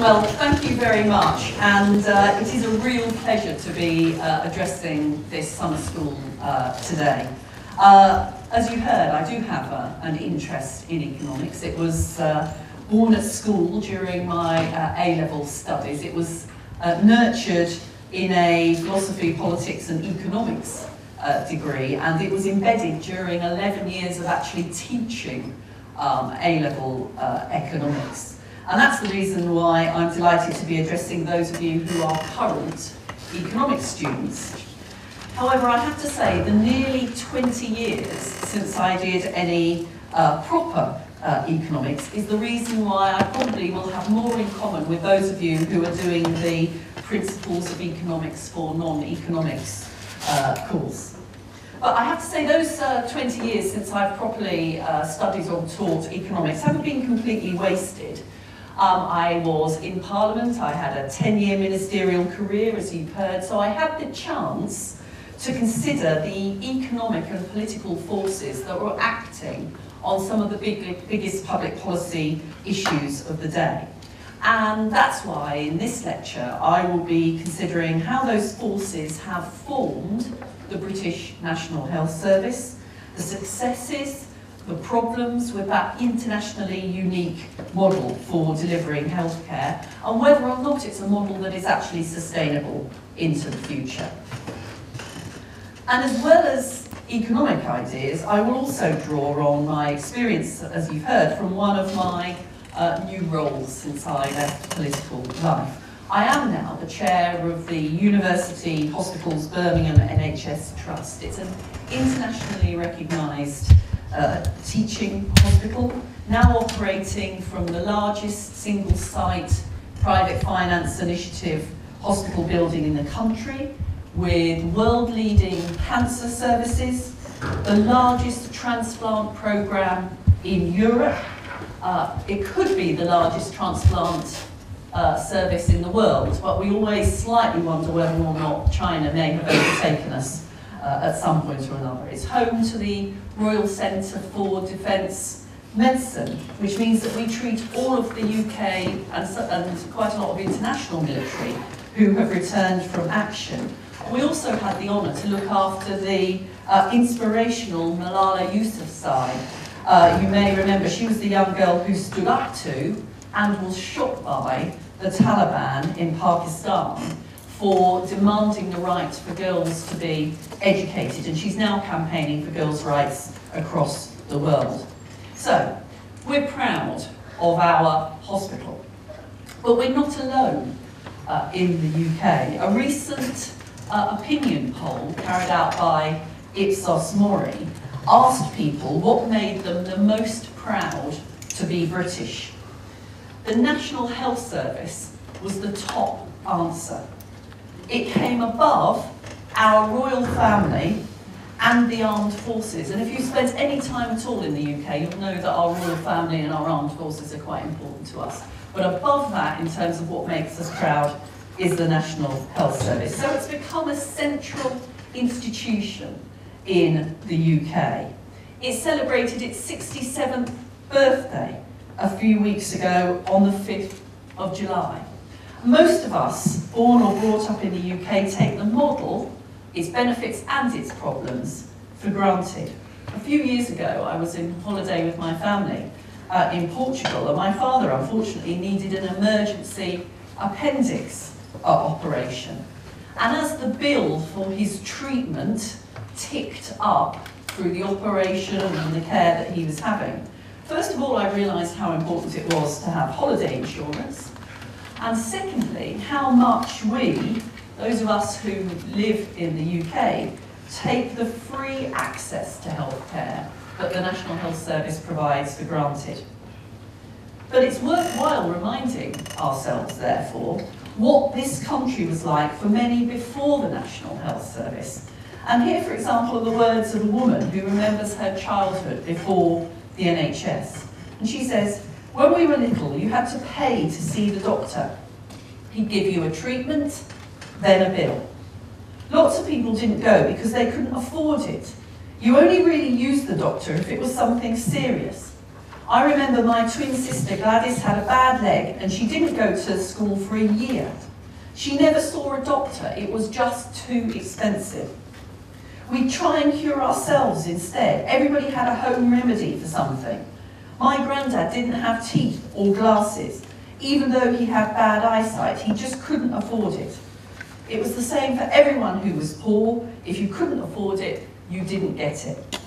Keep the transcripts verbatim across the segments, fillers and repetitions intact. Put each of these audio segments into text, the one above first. Well, thank you very much, and uh, it is a real pleasure to be uh, addressing this summer school uh, today. Uh, as you heard, I do have a, an interest in economics. It was uh, born at school during my uh, A-level studies. It was uh, nurtured in a philosophy, politics and economics uh, degree, and it was embedded during eleven years of actually teaching um, A-level uh, economics. And that's the reason why I'm delighted to be addressing those of you who are current economics students. However, I have to say, the nearly twenty years since I did any uh, proper uh, economics is the reason why I probably will have more in common with those of you who are doing the Principles of Economics for Non-Economics uh, course. But I have to say, those uh, twenty years since I've properly uh, studied or taught economics haven't been completely wasted. Um, I was in Parliament, I had a ten-year ministerial career, as you've heard, so I had the chance to consider the economic and political forces that were acting on some of the big, biggest public policy issues of the day. And that's why, in this lecture, I will be considering how those forces have formed the British National Health Service, the successes, the problems with that internationally unique model for delivering healthcare, and whether or not it's a model that is actually sustainable into the future. And as well as economic ideas, I will also draw on my experience, as you've heard, from one of my uh, new roles since I left political life. I am now the chair of the University Hospitals Birmingham N H S Trust. It's an internationally recognised Uh, teaching hospital, now operating from the largest single site private finance initiative hospital building in the country, with world leading cancer services, the largest transplant program in Europe. Uh, it could be the largest transplant uh, service in the world, but we always slightly wonder whether or not China may have overtaken us uh, at some point or another. It's home to the Royal Centre for Defence Medicine, which means that we treat all of the U K and, and quite a lot of international military who have returned from action. We also had the honour to look after the uh, inspirational Malala Yousafzai. Uh, you may remember she was the young girl who stood up to and was shot by the Taliban in Pakistan for demanding the right for girls to be educated, and she's now campaigning for girls' rights across the world. So, we're proud of our hospital, but we're not alone uh, in the U K. A recent uh, opinion poll carried out by Ipsos Mori asked people what made them the most proud to be British. The National Health Service was the top answer. It came above our royal family and the armed forces. And if you spend any time at all in the U K, you'll know that our royal family and our armed forces are quite important to us. But above that, in terms of what makes us proud, is the National Health Service. So it's become a central institution in the U K. It celebrated its sixty-seventh birthday a few weeks ago on the fifth of July. Most of us, born or brought up in the U K, take the model, its benefits and its problems, for granted. A few years ago, I was in holiday with my family uh, in Portugal, and my father, unfortunately, needed an emergency appendix uh, operation. And as the bill for his treatment ticked up through the operation and the care that he was having, first of all, I realised how important it was to have holiday insurance. And secondly, how much we, those of us who live in the U K, take the free access to healthcare that the National Health Service provides for granted. But it's worthwhile reminding ourselves, therefore, what this country was like for many before the National Health Service. And here, for example, are the words of a woman who remembers her childhood before the N H S. And she says, "When we were little, you had to pay to see the doctor. He'd give you a treatment, then a bill. Lots of people didn't go because they couldn't afford it. You only really used the doctor if it was something serious. I remember my twin sister Gladys had a bad leg and she didn't go to school for a year. She never saw a doctor, it was just too expensive. We'd try and cure ourselves instead. Everybody had a home remedy for something. My granddad didn't have teeth or glasses. Even though he had bad eyesight, he just couldn't afford it. It was the same for everyone who was poor. If you couldn't afford it, you didn't get it.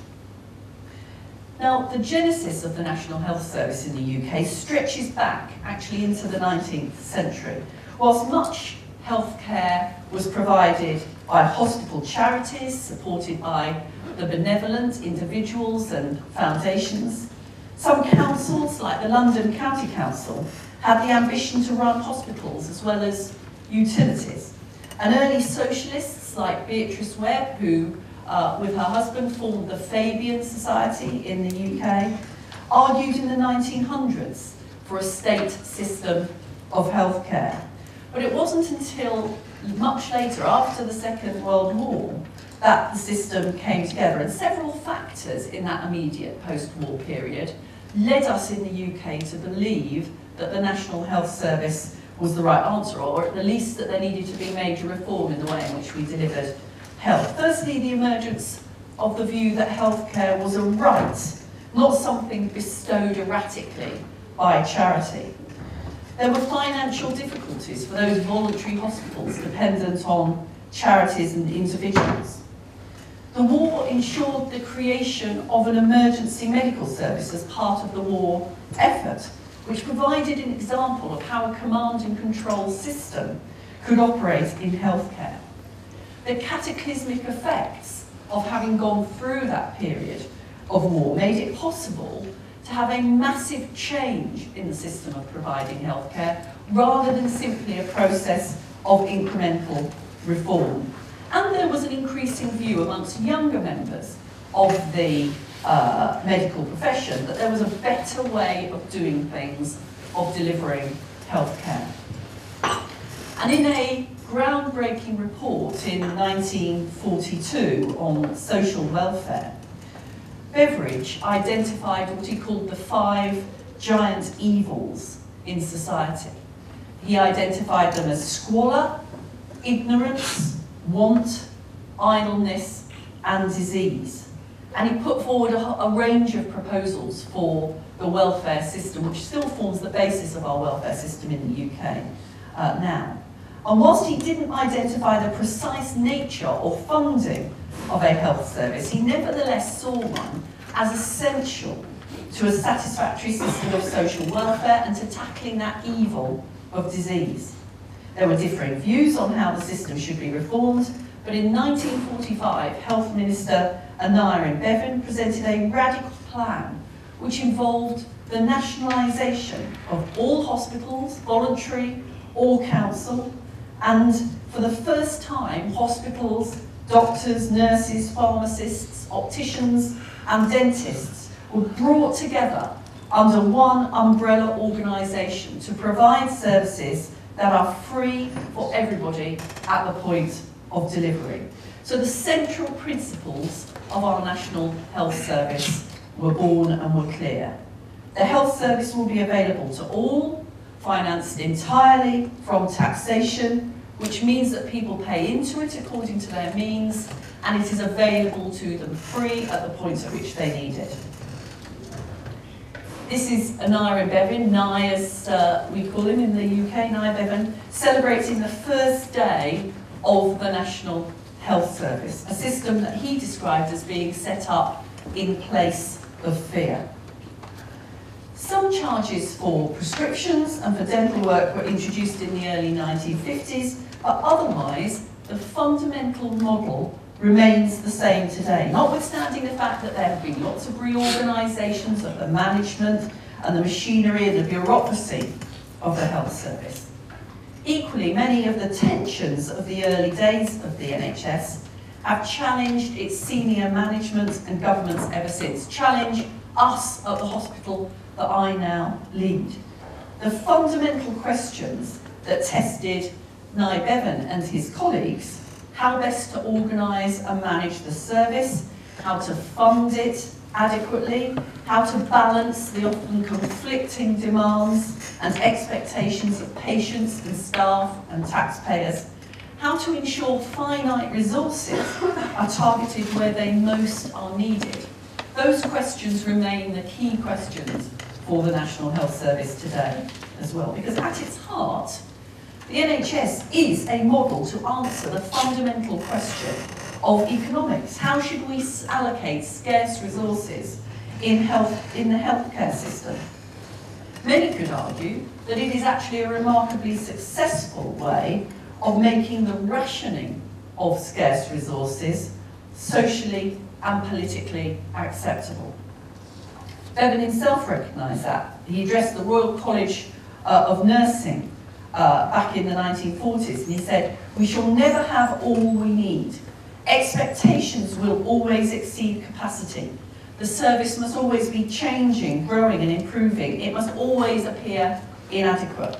Now, the genesis of the National Health Service in the U K stretches back actually into the nineteenth century. Whilst much healthcare was provided by hospital charities, supported by the benevolent individuals and foundations, some councils, like the London County Council, had the ambition to run hospitals as well as utilities. And early socialists, like Beatrice Webb, who, uh, with her husband, formed the Fabian Society in the U K, argued in the nineteen hundreds for a state system of healthcare. But it wasn't until much later, after the Second World War, that the system came together. And several factors in that immediate post-war period led us in the U K to believe that the National Health Service was the right answer, or at the least that there needed to be major reform in the way in which we delivered health. Firstly, the emergence of the view that healthcare was a right, not something bestowed erratically by charity. There were financial difficulties for those voluntary hospitals dependent on charities and individuals. The war ensured the creation of an emergency medical service as part of the war effort, which provided an example of how a command and control system could operate in healthcare. The cataclysmic effects of having gone through that period of war made it possible to have a massive change in the system of providing healthcare, rather than simply a process of incremental reform. And there was an increasing view amongst younger members of the uh, medical profession that there was a better way of doing things, of delivering healthcare. And in a groundbreaking report in nineteen forty-two on social welfare, Beveridge identified what he called the five giant evils in society. He identified them as squalor, ignorance, want, idleness, and disease. And he put forward a, a range of proposals for the welfare system, which still forms the basis of our welfare system in the U K uh, now. And whilst he didn't identify the precise nature or funding of a health service, he nevertheless saw one as essential to a satisfactory system of social welfare and to tackling that evil of disease. There were differing views on how the system should be reformed, but in nineteen forty-five, Health Minister Aneurin Bevan presented a radical plan which involved the nationalisation of all hospitals, voluntary or council, and for the first time, hospitals, doctors, nurses, pharmacists, opticians, and dentists were brought together under one umbrella organisation to provide services that are free for everybody at the point of delivery. So the central principles of our National Health Service were born and were clear. The health service will be available to all, financed entirely from taxation, which means that people pay into it according to their means, and it is available to them free at the point at which they need it. This is Aneurin Bevan, Nye as uh, we call him in the U K, Nye Bevan, celebrating the first day of the National Health Service, a system that he described as being set up in place of fear. Some charges for prescriptions and for dental work were introduced in the early nineteen fifties, but otherwise the fundamental model remains the same today, notwithstanding the fact that there have been lots of reorganisations of the management and the machinery and the bureaucracy of the health service. Equally, many of the tensions of the early days of the N H S have challenged its senior management and governments ever since, challenge us at the hospital that I now lead. The fundamental questions that tested Nye Bevan and his colleagues: how best to organise and manage the service, how to fund it, adequately, how to balance the often conflicting demands and expectations of patients and staff and taxpayers, how to ensure finite resources are targeted where they most are needed. Those questions remain the key questions for the National Health Service today as well, because at its heart, the N H S is a model to answer the fundamental question of economics. How should we allocate scarce resources in, health, in the healthcare system? Many could argue that it is actually a remarkably successful way of making the rationing of scarce resources socially and politically acceptable. Bevan himself recognised that. He addressed the Royal College uh, of Nursing uh, back in the nineteen forties, and he said, "We shall never have all we need. Expectations will always exceed capacity. The service must always be changing, growing and improving. It must always appear inadequate."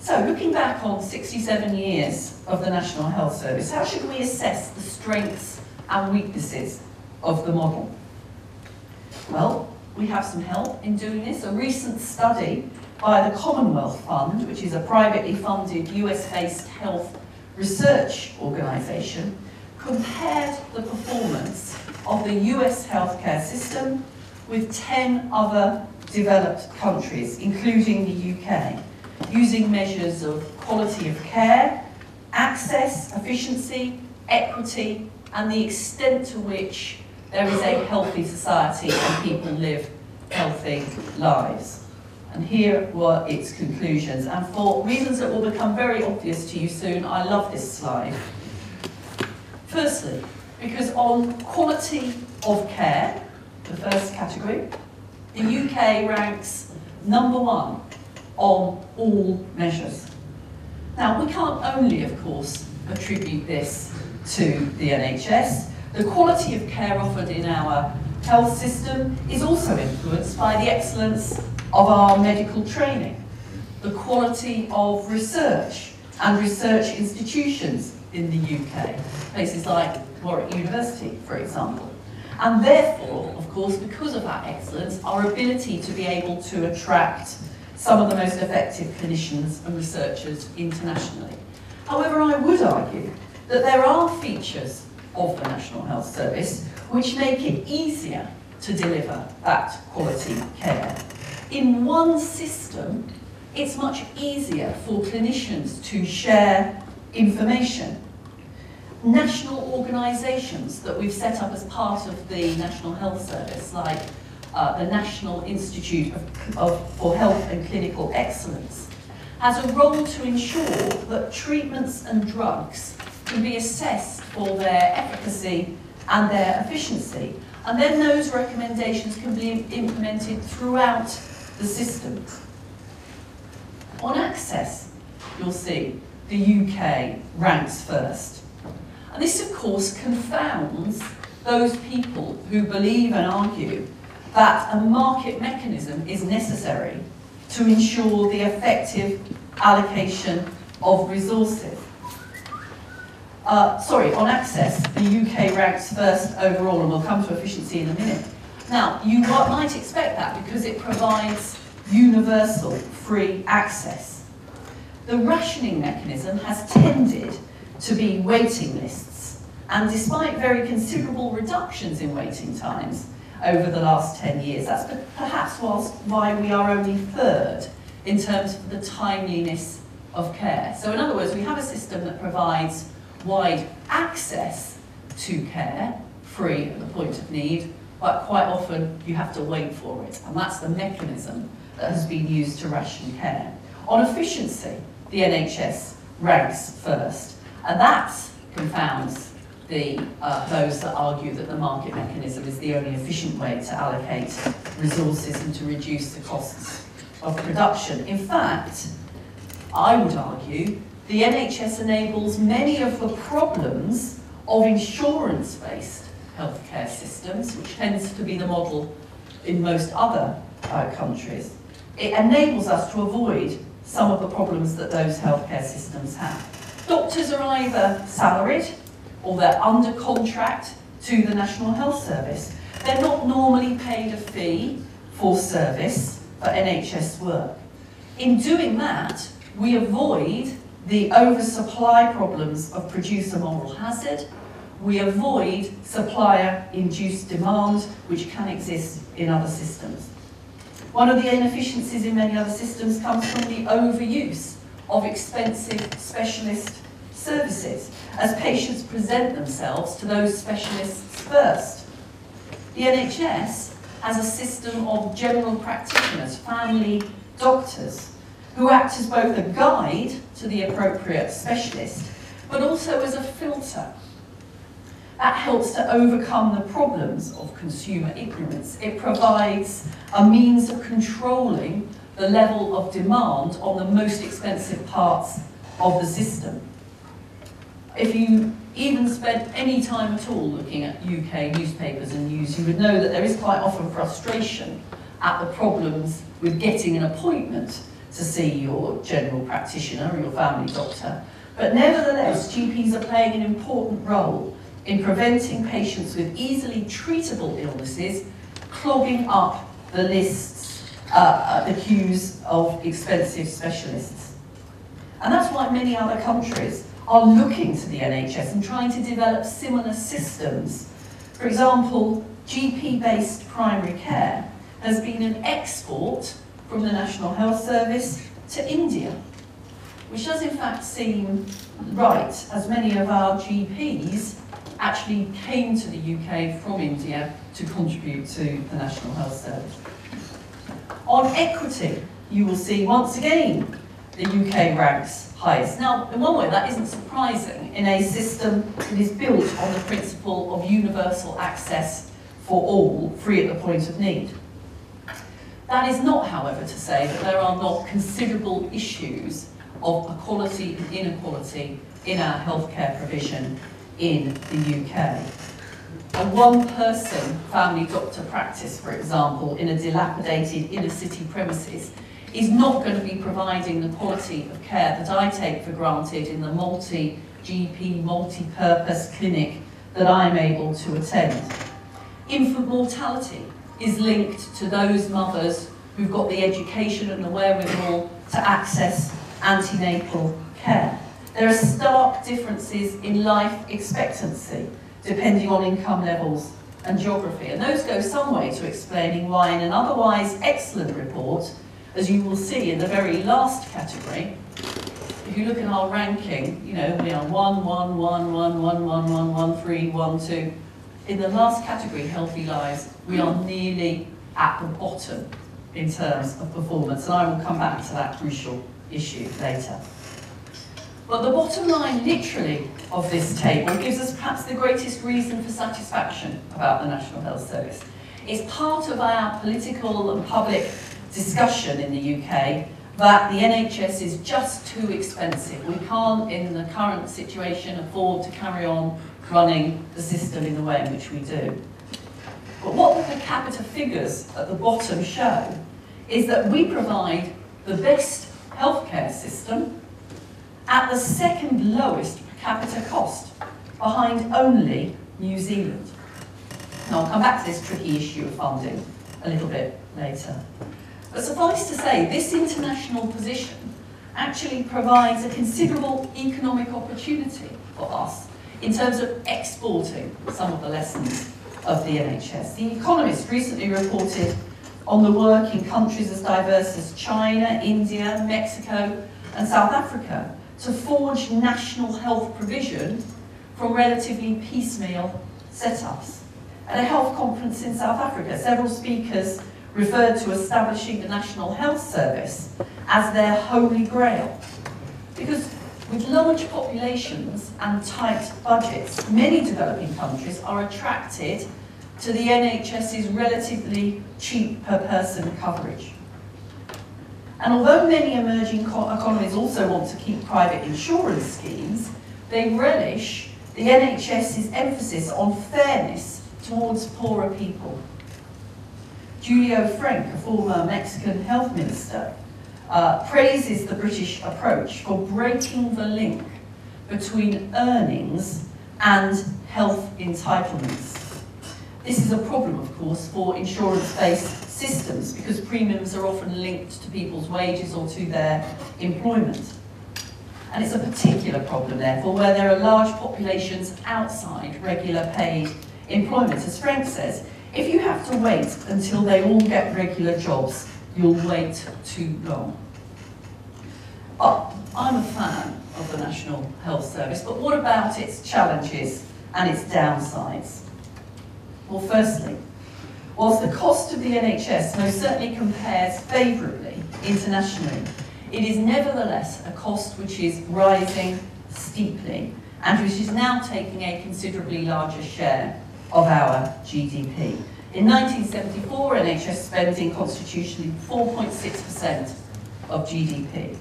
So looking back on sixty-seven years of the National Health Service, how should we assess the strengths and weaknesses of the model? Well, we have some help in doing this. A recent study by the Commonwealth Fund, which is a privately funded U S based health research organisation, compared the performance of the U S healthcare system with ten other developed countries, including the U K, using measures of quality of care, access, efficiency, equity, and the extent to which there is a healthy society and people live healthy lives. And here were its conclusions. And for reasons that will become very obvious to you soon, I love this slide. Firstly, because on quality of care, the first category, the U K ranks number one on all measures. Now, we can't only, of course, attribute this to the N H S. The quality of care offered in our health system is also influenced by the excellence of our medical training, the quality of research and research institutions in the U K, places like Warwick University, for example. And therefore, of course, because of that excellence, our ability to be able to attract some of the most effective clinicians and researchers internationally. However, I would argue that there are features of the National Health Service which make it easier to deliver that quality care. In one system, it's much easier for clinicians to share information. National organisations that we've set up as part of the National Health Service, like uh, the National Institute of, of, for Health and Clinical Excellence, has a role to ensure that treatments and drugs can be assessed for their efficacy and their efficiency. And then those recommendations can be implemented throughout the system. On access, you'll see the U K ranks first. And this, of course, confounds those people who believe and argue that a market mechanism is necessary to ensure the effective allocation of resources. Uh, sorry, on access, the U K ranks first overall, and we'll come to efficiency in a minute. Now, you might expect that because it provides universal free access. The rationing mechanism has tended to be waiting lists, and despite very considerable reductions in waiting times over the last ten years, that's perhaps why we are only third in terms of the timeliness of care. So in other words, we have a system that provides wide access to care, free at the point of need, but quite often you have to wait for it, and that's the mechanism that has been used to ration care. On efficiency, the N H S ranks first, and that confounds the, uh, those that argue that the market mechanism is the only efficient way to allocate resources and to reduce the costs of production. In fact, I would argue the N H S enables many of the problems of insurance-based healthcare systems, which tends to be the model in most other uh, countries. It enables us to avoid some of the problems that those healthcare systems have. Doctors are either salaried or they're under contract to the National Health Service. They're not normally paid a fee for service, but N H S work. In doing that, we avoid the oversupply problems of producer moral hazard. We avoid supplier-induced demand, which can exist in other systems. One of the inefficiencies in many other systems comes from the overuse of expensive specialist services, as patients present themselves to those specialists first. The N H S has a system of general practitioners, family doctors, who act as both a guide to the appropriate specialist, but also as a filter. That helps to overcome the problems of consumer ignorance. It provides a means of controlling the level of demand on the most expensive parts of the system. If you even spent any time at all looking at U K newspapers and news, you would know that there is quite often frustration at the problems with getting an appointment to see your general practitioner or your family doctor. But nevertheless, G Ps are playing an important role in preventing patients with easily treatable illnesses clogging up the lists, uh, the queues of expensive specialists. And that's why many other countries are looking to the N H S and trying to develop similar systems. For example, G P-based primary care has been an export from the National Health Service to India, which does in fact seem right, as many of our G Ps actually came to the U K from India to contribute to the National Health Service. On equity, you will see once again the U K ranks highest. Now, in one way that isn't surprising in a system that is built on the principle of universal access for all, free at the point of need. That is not, however, to say that there are not considerable issues of equality and inequality in our healthcare provision in the U K. A one-person family doctor practice, for example, in a dilapidated inner-city premises is not going to be providing the quality of care that I take for granted in the multi-G P, multi-purpose clinic that I'm able to attend. Infant mortality is linked to those mothers who've got the education and the wherewithal to access antenatal care. There are stark differences in life expectancy, depending on income levels and geography. And those go some way to explaining why in an otherwise excellent report, as you will see in the very last category, if you look at our ranking, you know, we are one, one, one, one, one, one, one, one, three, one, two. In the last category, healthy lives, we are nearly at the bottom in terms of performance. And I will come back to that crucial issue later. But the bottom line, literally, of this table gives us perhaps the greatest reason for satisfaction about the National Health Service. It's part of our political and public discussion in the U K that the N H S is just too expensive. We can't, in the current situation, afford to carry on running the system in the way in which we do. But what the per capita figures at the bottom show is that we provide the best healthcare system at the second lowest per capita cost, behind only New Zealand. Now I'll come back to this tricky issue of funding a little bit later. But suffice to say, this international position actually provides a considerable economic opportunity for us in terms of exporting some of the lessons of the N H S. The Economist recently reported on the work in countries as diverse as China, India, Mexico, and South Africa to forge national health provision from relatively piecemeal setups. At a health conference in South Africa, several speakers referred to establishing the National Health Service as their holy grail. Because with large populations and tight budgets, many developing countries are attracted to the NHS's relatively cheap per person coverage. And although many emerging economies also want to keep private insurance schemes, they relish the NHS's emphasis on fairness towards poorer people. Julio Frank, a former Mexican health minister, uh, praises the British approach for breaking the link between earnings and health entitlements. This is a problem, of course, for insurance-based systems because premiums are often linked to people's wages or to their employment. And it's a particular problem, therefore, where there are large populations outside regular paid employment. As Frank says, if you have to wait until they all get regular jobs, you'll wait too long. But I'm a fan of the National Health Service, but what about its challenges and its downsides? Well, firstly, whilst the cost of the N H S most certainly compares favourably internationally, it is nevertheless a cost which is rising steeply and which is now taking a considerably larger share of our G D P. In nineteen seventy-four, N H S spending constitutionally four point six percent of G D P.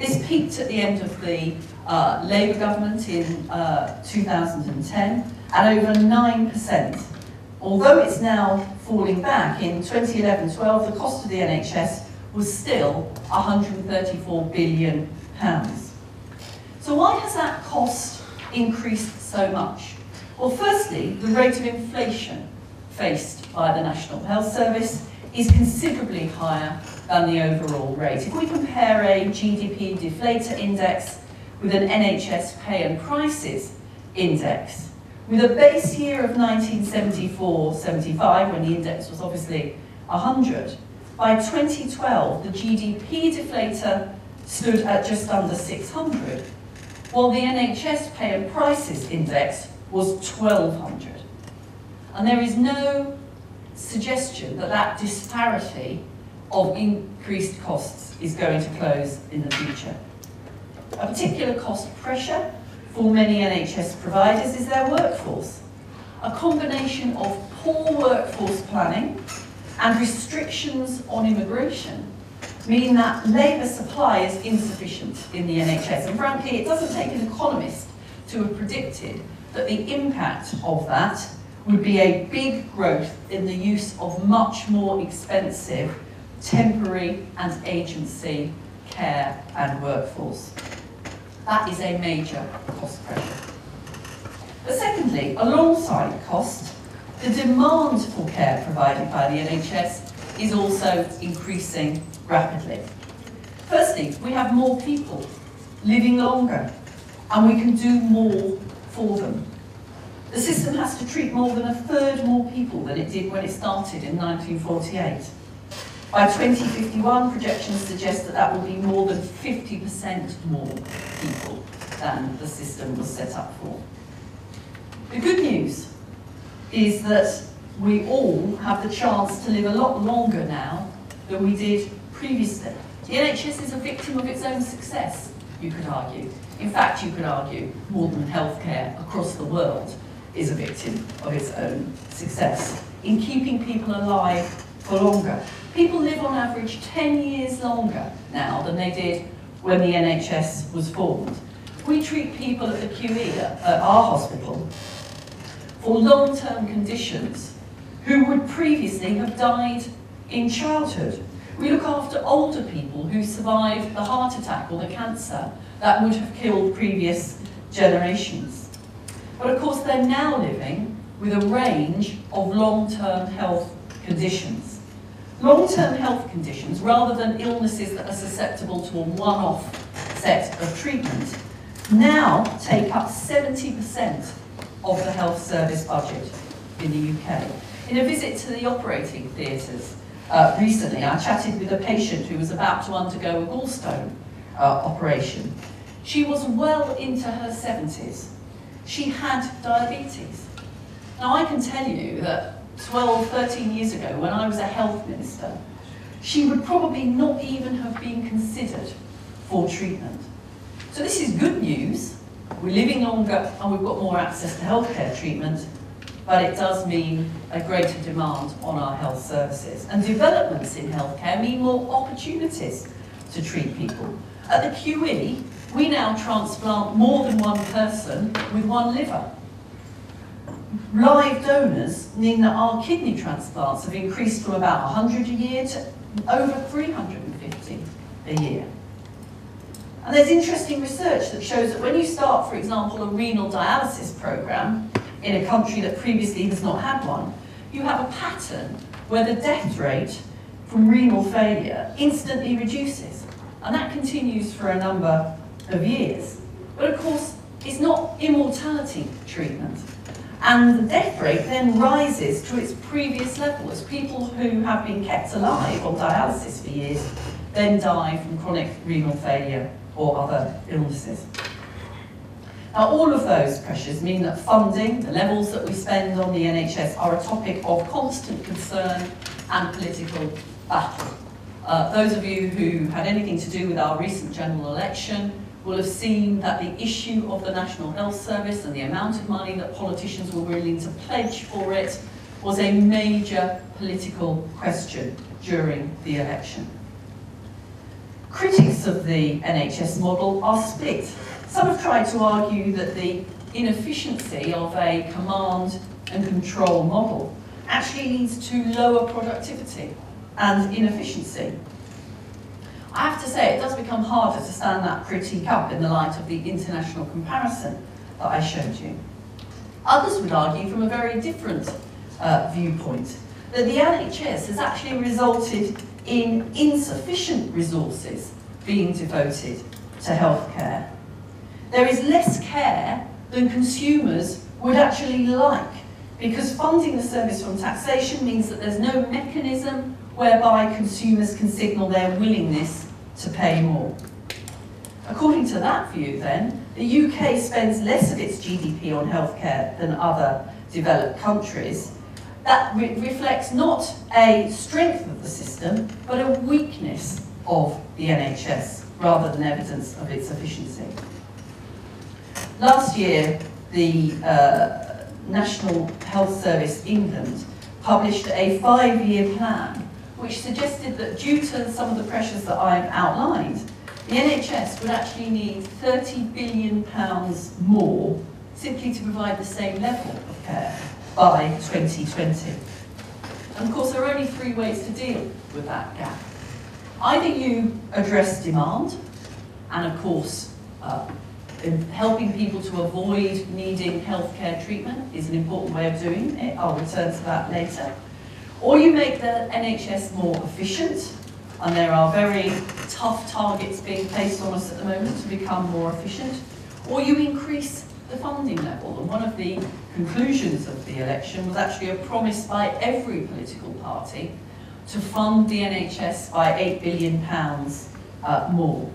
This peaked at the end of the uh, Labour government in uh, two thousand ten at over nine percent. Although it's now falling back, in twenty eleven twelve, the cost of the N H S was still one hundred and thirty-four billion pounds. So why has that cost increased so much? Well, firstly, the rate of inflation faced by the National Health Service is considerably higher than the overall rate. If we compare a G D P deflator index with an N H S pay and prices index, with a base year of nineteen seventy-four seventy-five, when the index was obviously one hundred, by twenty twelve the G D P deflator stood at just under six hundred, while the N H S pay and prices index was twelve hundred. And there is no suggestion that that disparity of increased costs is going to close in the future. A particular cost pressure for many N H S providers is their workforce. A combination of poor workforce planning and restrictions on immigration mean that labour supply is insufficient in the N H S. And frankly, it doesn't take an economist to have predicted that the impact of that would be a big growth in the use of much more expensive temporary and agency care and workforce. That is a major cost pressure. But secondly, alongside cost, the demand for care provided by the N H S is also increasing rapidly. Firstly, we have more people living longer, and we can do more for them. The system has to treat more than a third more people than it did when it started in nineteen forty-eight. By twenty fifty-one, projections suggest that that will be more than fifty percent more people than the system was set up for. The good news is that we all have the chance to live a lot longer now than we did previously. The N H S is a victim of its own success, you could argue. In fact, you could argue more than healthcare across the world is a victim of its own success in keeping people alive for longer. People live on average ten years longer now than they did when the N H S was formed. We treat people at the Q E, at our hospital, for long-term conditions who would previously have died in childhood. We look after older people who survived the heart attack or the cancer that would have killed previous generations. But of course they're now living with a range of long-term health conditions. Long-term health conditions, rather than illnesses that are susceptible to a one-off set of treatment, now take up seventy percent of the health service budget in the U K. In a visit to the operating theatres uh, recently, I chatted with a patient who was about to undergo a gallstone uh, operation. She was well into her seventies. She had diabetes. Now, I can tell you that twelve, thirteen years ago, when I was a health minister, she would probably not even have been considered for treatment. So this is good news. We're living longer and we've got more access to healthcare treatment, but it does mean a greater demand on our health services. And developments in healthcare mean more opportunities to treat people. At the Q E, we now transplant more than one person with one liver. Live donors mean that our kidney transplants have increased from about one hundred a year to over three hundred and fifty a year. And there's interesting research that shows that when you start, for example, a renal dialysis program in a country that previously has not had one, you have a pattern where the death rate from renal failure instantly reduces. And that continues for a number of years. But of course, it's not immortality treatment. And the death rate then rises to its previous level as people who have been kept alive on dialysis for years then die from chronic renal failure or other illnesses. Now, all of those pressures mean that funding, the levels that we spend on the N H S, are a topic of constant concern and political battle. Uh, those of you who had anything to do with our recent general election will have seen that the issue of the National Health Service and the amount of money that politicians were willing to pledge for it was a major political question during the election. Critics of the N H S model are split. Some have tried to argue that the inefficiency of a command and control model actually leads to lower productivity and inefficiency. I have to say, it does become harder to stand that critique up in the light of the international comparison that I showed you. Others would argue from a very different uh, viewpoint, that the N H S has actually resulted in insufficient resources being devoted to healthcare. There is less care than consumers would actually like, because funding the service from taxation means that there's no mechanism whereby consumers can signal their willingness to pay more. According to that view then, the U K spends less of its G D P on healthcare than other developed countries. That re- reflects not a strength of the system, but a weakness of the N H S, rather than evidence of its efficiency. Last year, the uh, National Health Service England published a five-year plan which suggested that due to some of the pressures that I've outlined, the N H S would actually need thirty billion pounds more simply to provide the same level of care by twenty twenty. And of course, there are only three ways to deal with that gap. Either you address demand, and of course, uh, helping people to avoid needing healthcare treatment is an important way of doing it. I'll return to that later. Or you make the N H S more efficient, and there are very tough targets being placed on us at the moment to become more efficient, or you increase the funding level. And one of the conclusions of the election was actually a promise by every political party to fund the N H S by eight billion pounds uh, more.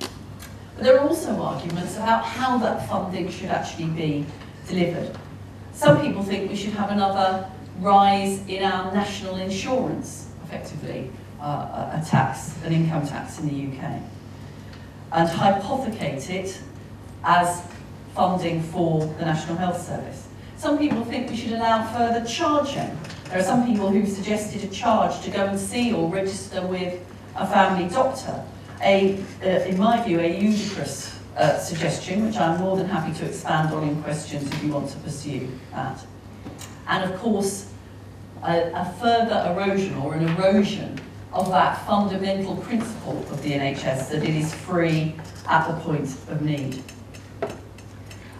But there are also arguments about how that funding should actually be delivered. Some people think we should have another rise in our national insurance, effectively uh, a tax, an income tax in the U K, and hypothecate it as funding for the National Health Service. Some people think we should allow further charging. There are some people who've suggested a charge to go and see or register with a family doctor. A, uh, in my view, a ludicrous uh, suggestion, which I'm more than happy to expand on in questions if you want to pursue that. And of course, a, a further erosion or an erosion of that fundamental principle of the N H S, that it is free at the point of need.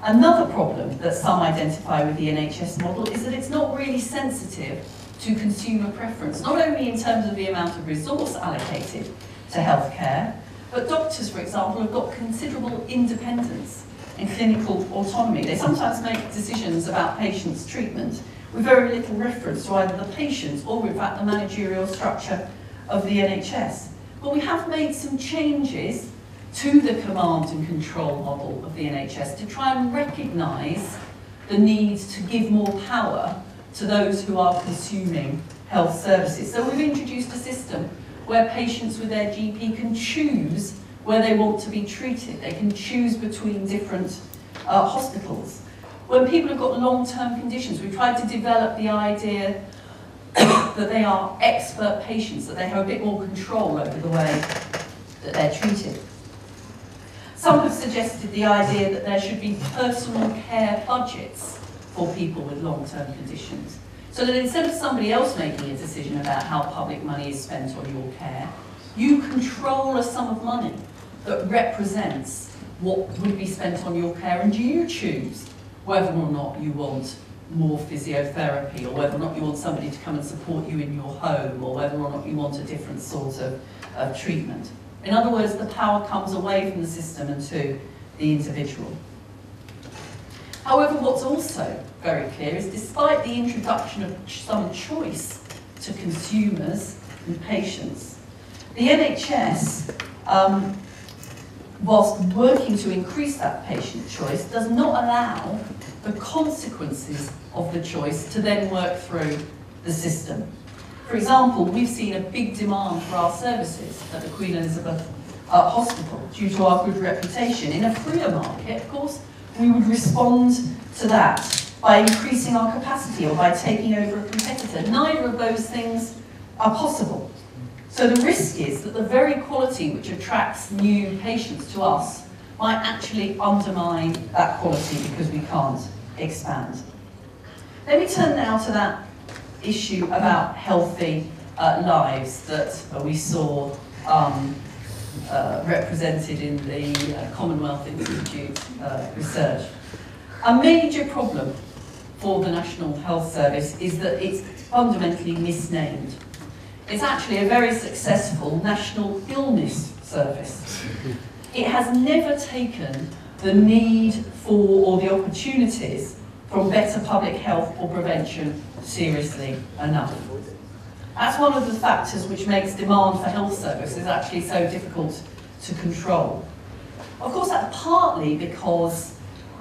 Another problem that some identify with the N H S model is that it's not really sensitive to consumer preference, not only in terms of the amount of resource allocated to healthcare, but doctors, for example, have got considerable independence and clinical autonomy. They sometimes make decisions about patients' treatment with very little reference to either the patients or, in fact, the managerial structure of the N H S. But we have made some changes to the command and control model of the N H S to try and recognise the need to give more power to those who are consuming health services. So we've introduced a system where patients with their G P can choose where they want to be treated. They can choose between different uh, hospitals. When people have got long-term conditions, we've tried to develop the idea that they are expert patients, that they have a bit more control over the way that they're treated. Some have suggested the idea that there should be personal care budgets for people with long-term conditions, so that instead of somebody else making a decision about how public money is spent on your care, you control a sum of money that represents what would be spent on your care, and you choose whether or not you want more physiotherapy, or whether or not you want somebody to come and support you in your home, or whether or not you want a different sort of, of treatment. In other words, the power comes away from the system and to the individual. However, what's also very clear is despite the introduction of some choice to consumers and patients, the N H S, um, whilst working to increase that patient choice, does not allow the consequences of the choice to then work through the system. For example, we've seen a big demand for our services at the Queen Elizabeth uh, Hospital due to our good reputation. In a freer market, of course, we would respond to that by increasing our capacity or by taking over a competitor. Neither of those things are possible. So the risk is that the very quality which attracts new patients to us might actually undermine that quality because we can't expand. Let me turn now to that issue about healthy uh, lives that uh, we saw um, uh, represented in the uh, Commonwealth Institute uh, research. A major problem for the National Health Service is that it's fundamentally misnamed. It's actually a very successful National Illness Service. It has never taken the need for or the opportunities from better public health or prevention seriously enough. That's one of the factors which makes demand for health services actually so difficult to control. Of course, that's partly because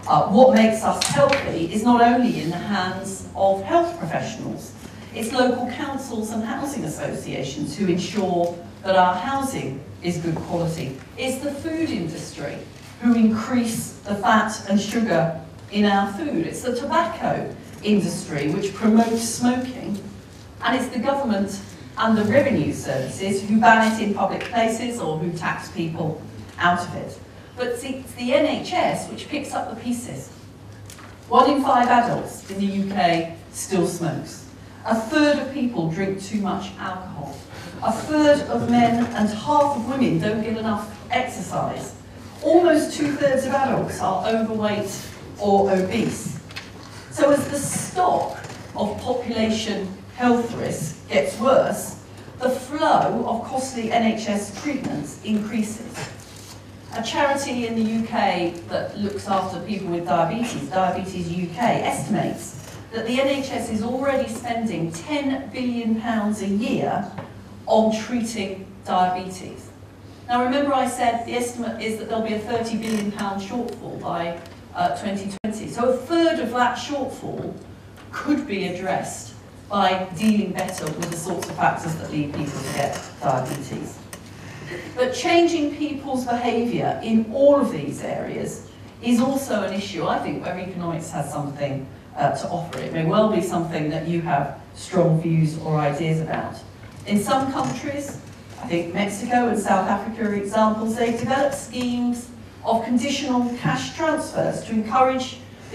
uh, what makes us healthy is not only in the hands of health professionals, it's local councils and housing associations who ensure that our housing is good quality. It's the food industry who increase the fat and sugar in our food. It's the tobacco industry which promotes smoking. And it's the government and the revenue services who ban it in public places or who tax people out of it. But it's the N H S which picks up the pieces. One in five adults in the U K still smokes. A third of people drink too much alcohol. A third of men and half of women don't get enough exercise. Almost two-thirds of adults are overweight or obese. So as the stock of population health risk gets worse, the flow of costly N H S treatments increases. A charity in the U K that looks after people with diabetes, Diabetes U K, estimates that the N H S is already spending ten billion pounds a year on treating diabetes. Now remember I said the estimate is that there'll be a thirty billion pounds shortfall by uh, twenty twenty. So a third of that shortfall could be addressed by dealing better with the sorts of factors that lead people to get diabetes. But changing people's behaviour in all of these areas is also an issue, I think, where economics has something Uh, to offer. It may well be something that you have strong views or ideas about. In some countries, I think Mexico and South Africa are examples, they've developed schemes of conditional cash transfers to encourage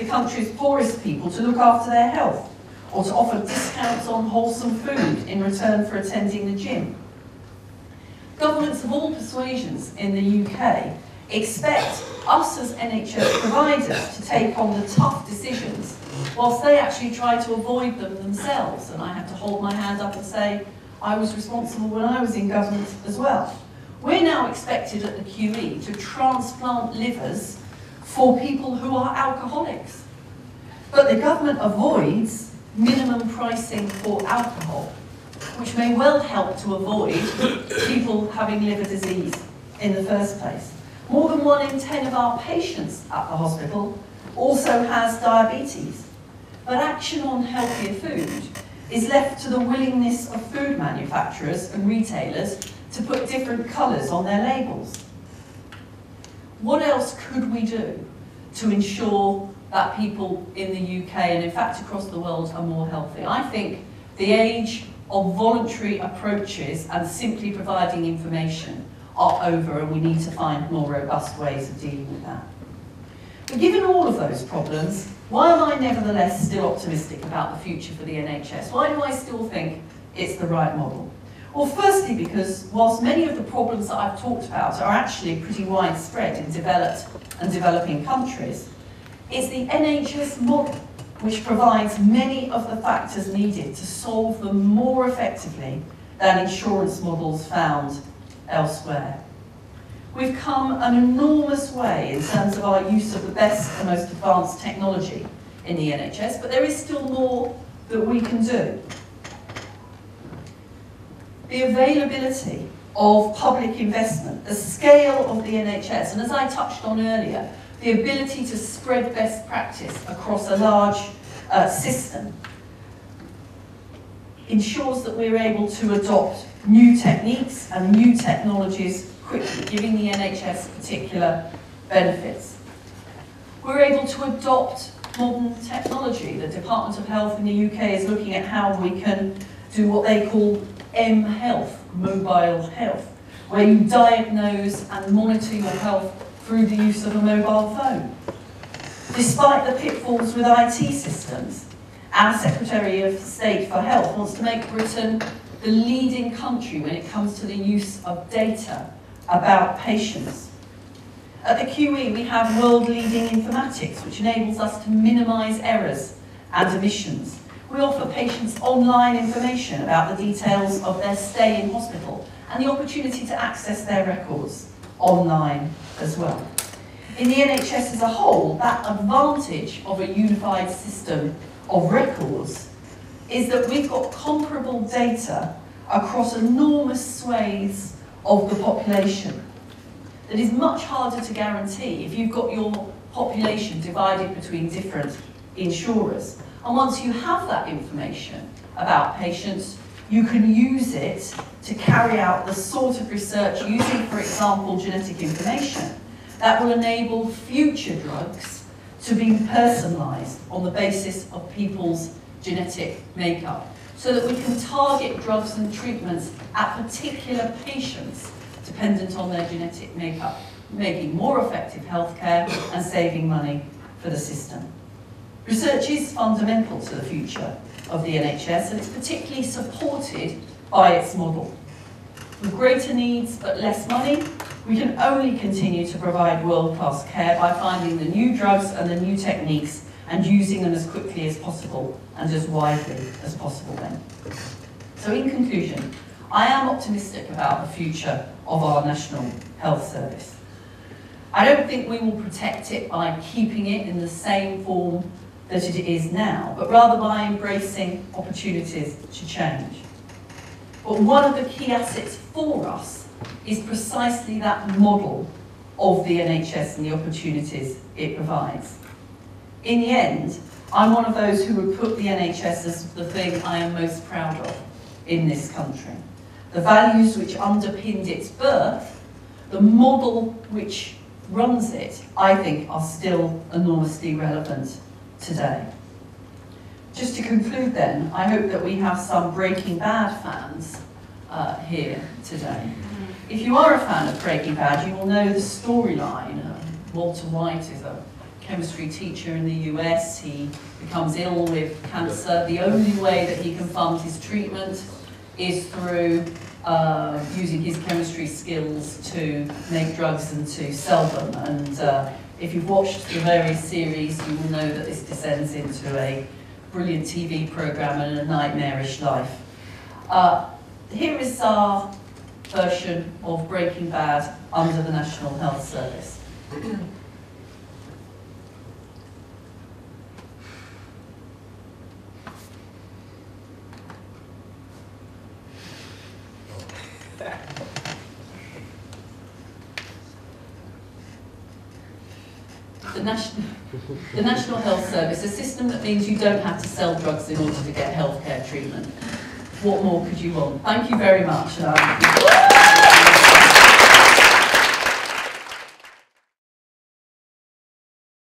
the country's poorest people to look after their health, or to offer discounts on wholesome food in return for attending the gym. Governments of all persuasions in the U K expect us as N H S providers to take on the tough decisions whilst they actually try to avoid them themselves. And I have to hold my hand up and say, I was responsible when I was in government as well. We're now expected at the Q E to transplant livers for people who are alcoholics. But the government avoids minimum pricing for alcohol, which may well help to avoid people having liver disease in the first place. More than one in ten of our patients at the hospital also has diabetes. But action on healthier food is left to the willingness of food manufacturers and retailers to put different colours on their labels. What else could we do to ensure that people in the U K and in fact across the world are more healthy? I think the age of voluntary approaches and simply providing information are over, and we need to find more robust ways of dealing with that. But given all of those problems, why am I nevertheless still optimistic about the future for the N H S? Why do I still think it's the right model? Well, firstly, because whilst many of the problems that I've talked about are actually pretty widespread in developed and developing countries, it's the N H S model which provides many of the factors needed to solve them more effectively than insurance models found elsewhere. We've come an enormous way in terms of our use of the best and most advanced technology in the N H S, but there is still more that we can do. The availability of public investment, the scale of the N H S, and as I touched on earlier, the ability to spread best practice across a large uh, system ensures that we're able to adopt new techniques and new technologies quickly, giving the N H S particular benefits. We're able to adopt modern technology. The Department of Health in the U K is looking at how we can do what they call M-Health, mobile health, where you diagnose and monitor your health through the use of a mobile phone. Despite the pitfalls with I T systems, our Secretary of State for Health wants to make Britain the leading country when it comes to the use of data about patients. At the Q E, we have world-leading informatics, which enables us to minimise errors and omissions. We offer patients online information about the details of their stay in hospital and the opportunity to access their records online as well. In the N H S as a whole, that advantage of a unified system of records is that we've got comparable data across enormous swathes of the population. That is much harder to guarantee if you've got your population divided between different insurers. And once you have that information about patients, you can use it to carry out the sort of research using, for example, genetic information that will enable future drugs to be personalised on the basis of people's genetic makeup, so that we can target drugs and treatments at particular patients dependent on their genetic makeup, making more effective healthcare and saving money for the system. Research is fundamental to the future of the N H S, and it's particularly supported by its model. With greater needs but less money, we can only continue to provide world-class care by finding the new drugs and the new techniques and using them as quickly as possible and as widely as possible then. So in conclusion, I am optimistic about the future of our National Health Service. I don't think we will protect it by keeping it in the same form that it is now, but rather by embracing opportunities to change. But one of the key assets for us is precisely that model of the N H S and the opportunities it provides. In the end, I'm one of those who would put the N H S as the thing I am most proud of in this country. The values which underpinned its birth, the model which runs it, I think are still enormously relevant today. Just to conclude then, I hope that we have some Breaking Bad fans uh, here today. If you are a fan of Breaking Bad, you will know the storyline. Uh, Walter White is a chemistry teacher in the U S. He becomes ill with cancer. The only way that he can fund his treatment is through uh, using his chemistry skills to make drugs and to sell them. And uh, if you've watched the various series, you will know that this descends into a brilliant T V programme and a nightmarish life. Uh, here is our version of Breaking Bad under the National Health Service. The National, the National Health Service, a system that means you don't have to sell drugs in order to get healthcare treatment. What more could you want? Thank you very much.